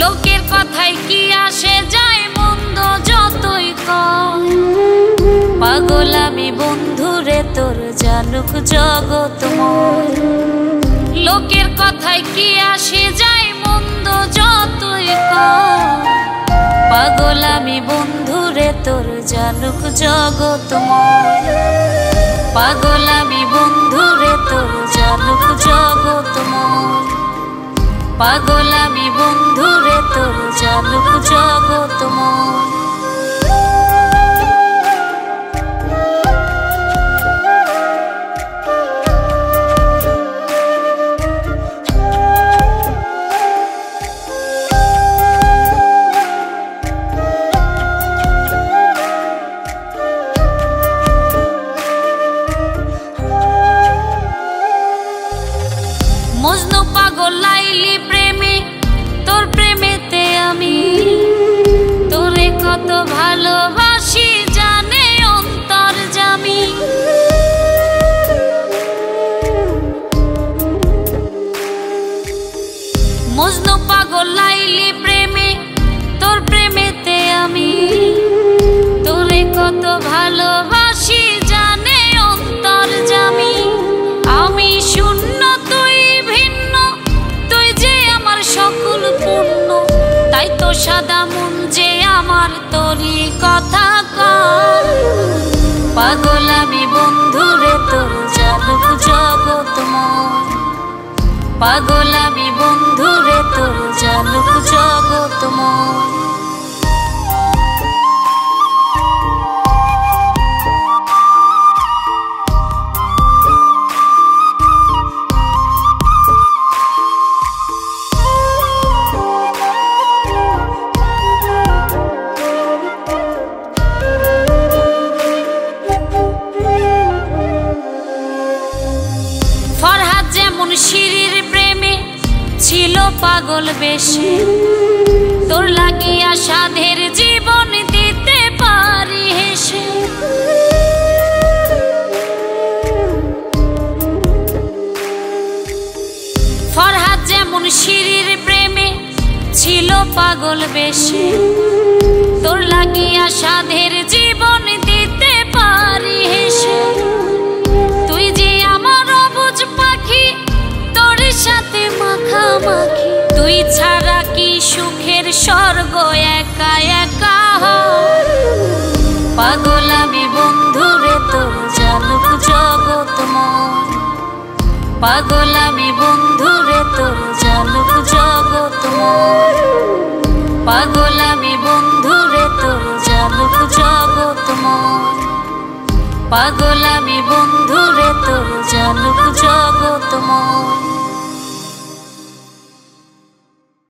लोकेर कथाय कि आशे जाय मंद जतई कम पागल आमी बंधुरे तोर जानुक जगतमय लोकेर कथाय कि आशे जाय मंद जतई कम पागल आमी बंधुरे तोर जानुक जगतमय पागल आमी बंधुरे तोर जानुक जगतमय पागल आमी बंधुरे तोर जानुक जगतमय। मजनू पागल लाइली प्रेमे तोर प्रेमेते आमी तोरे कत भालोबासी जाने अंतरजामी मजनू पागल लाइली प्रेमे तोर प्रेमेते आमी तोरे कत भालोबासी जाने अंतरजामी आमी शून्य ताई तो सदा मन जे आमार तोरी कथा कय पागल आमी बंधुरे तोर जानुक जगतमय पागल आमी बंधुरे तोर जानुक जगतमय। शिरिर प्रेमे छिलो पागल बेशी तोर लागिया साधेर जीवन दीते पारी हेशे फरहाद जेमन शिरिर प्रेमे छिलो पागल बेशी तोर लागिया साधेर जीवन दीते पारी हेशे तुई जे आमार अबुझ पाखी साथे माखामाखी तुई छाड़ा की सुखेर स्वर्ग एका एका पागल आमी बंधुरे तोर जानुक जगतमय पागल आमी बंधुरे तोर जानुक जगतमय पागल आमी बंधुरे तोर जानुक जगतमय पागल आमी बंधुरे तोर जानुक जगतमय।